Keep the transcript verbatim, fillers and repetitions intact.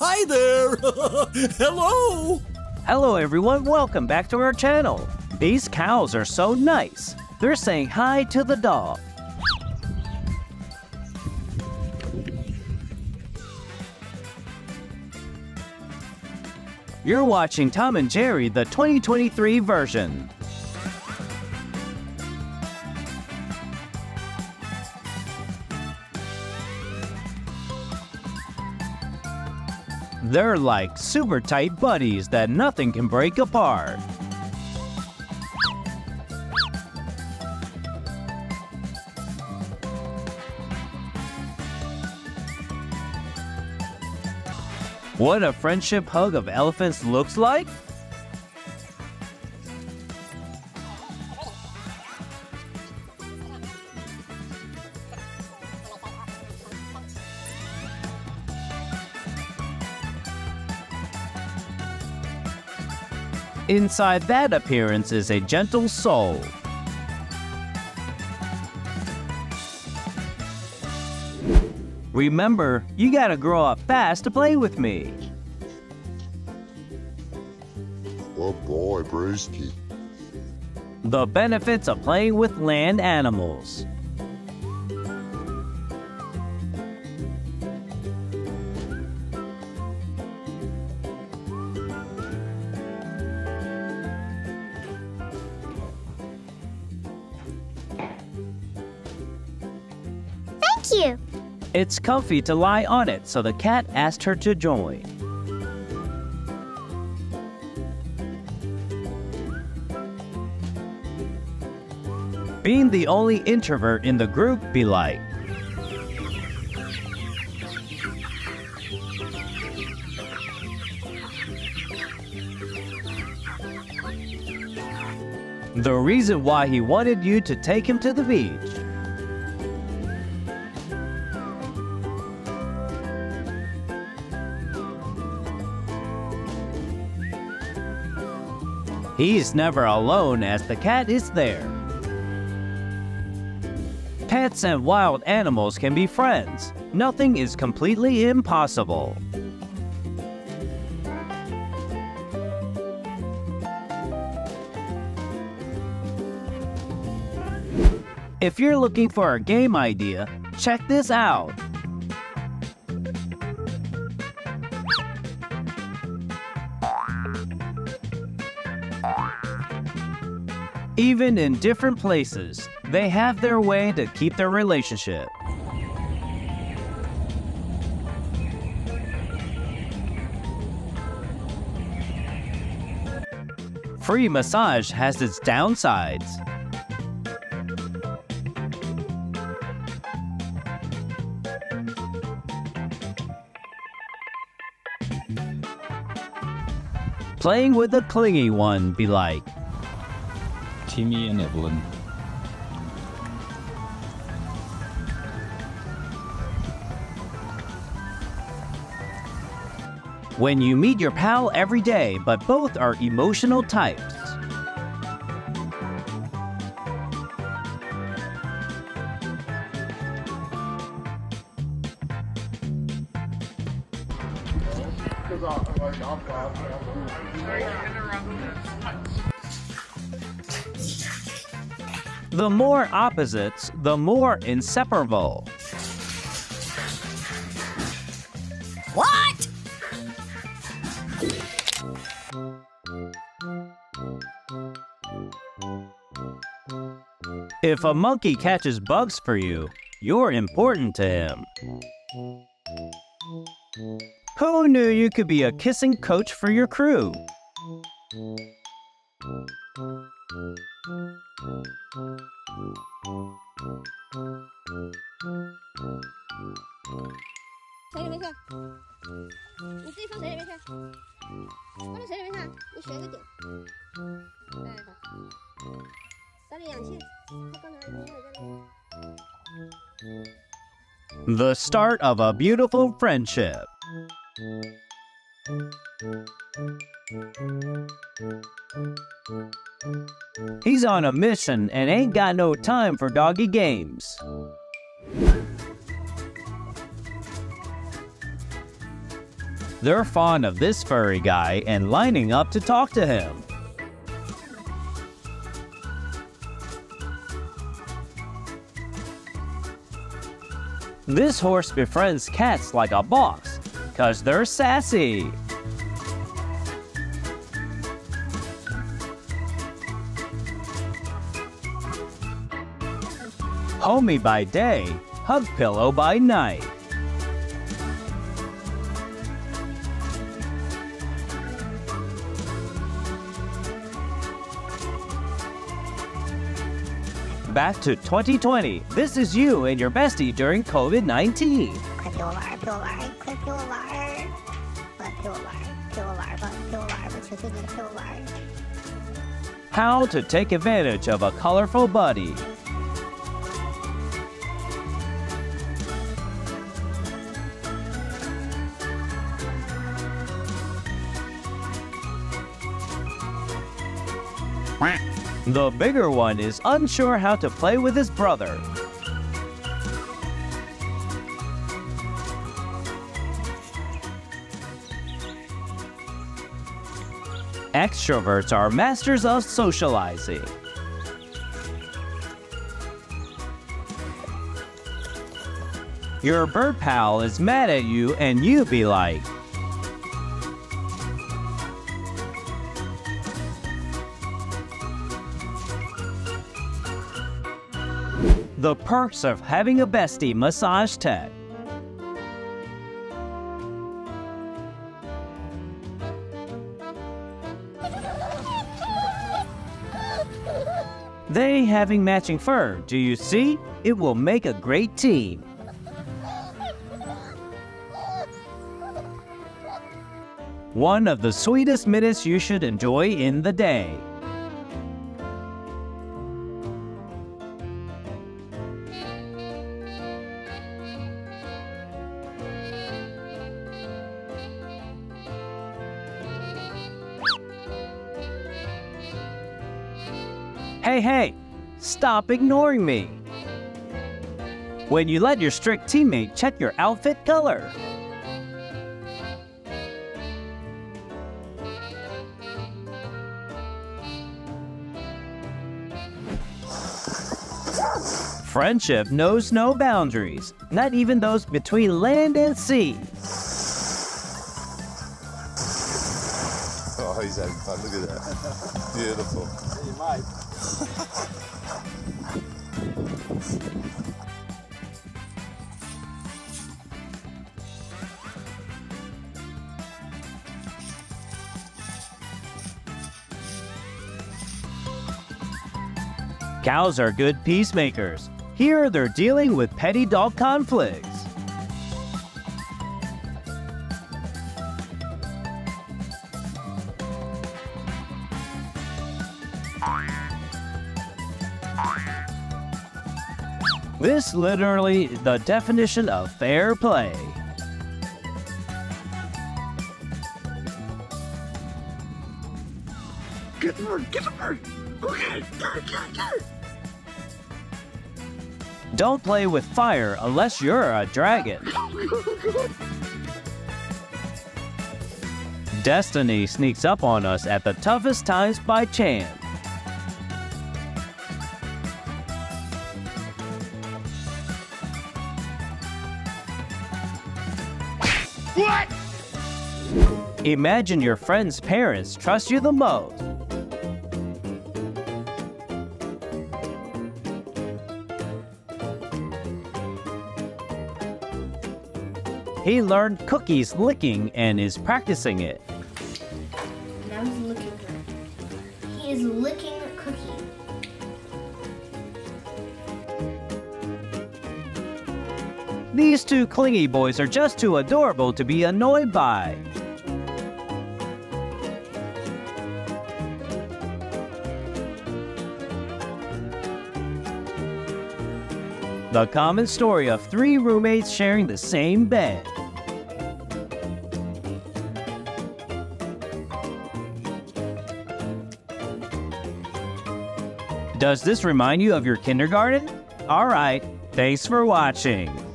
Hi there! Hello! Hello everyone, welcome back to our channel. These cows are so nice. They're saying hi to the dog. You're watching Tom and Jerry, the twenty twenty-three version. They're like super tight buddies that nothing can break apart. What a friendship hug of elephants looks like? Inside that appearance is a gentle soul. Remember, you gotta grow up fast to play with me. Oh boy, Brewski. The benefits of playing with land animals. You. It's comfy to lie on it, so the cat asked her to join. Being the only introvert in the group be like. The reason why he wanted you to take him to the beach. He's never alone as the cat is there. Pets and wild animals can be friends. Nothing is completely impossible. If you're looking for a game idea, check this out. Even in different places, they have their way to keep their relationship. Free massage has its downsides. Playing with a clingy one be like. Timmy and Evelyn. When you meet your pal every day, but both are emotional types. The more opposites, the more inseparable. What? If a monkey catches bugs for you, you're important to him. Who knew you could be a kissing coach for your crew? The start of a beautiful friendship. He's on a mission and ain't got no time for doggy games. They're fond of this furry guy and lining up to talk to him. This horse befriends cats like a boss, 'cause they're sassy. Homie by day, hug pillow by night. Back to twenty twenty. This is you and your bestie during COVID nineteen. How to take advantage of a colorful buddy. The bigger one is unsure how to play with his brother. Extroverts are masters of socializing. Your bird pal is mad at you and you be like, the perks of having a bestie massage tech. They having matching fur, do you see? It will make a great team. One of the sweetest minutes you should enjoy in the day. Hey, hey, stop ignoring me. When you let your strict teammate check your outfit color. Friendship knows no boundaries, not even those between land and sea. Oh, he's having fun, look at that. Beautiful. Hey, Mike. Cows are good peacemakers. Here they're dealing with petty dog conflicts. This literally the definition of fair play. Get the bird, get the bird. Okay, get it, get it, get it. Don't play with fire unless you're a dragon. Destiny sneaks up on us at the toughest times by chance. What? Imagine your friend's parents trust you the most. He learned cookies licking and is practicing it. Now he's licking her. He is licking a cookie. These two clingy boys are just too adorable to be annoyed by. The common story of three roommates sharing the same bed. Does this remind you of your kindergarten? All right, thanks for watching.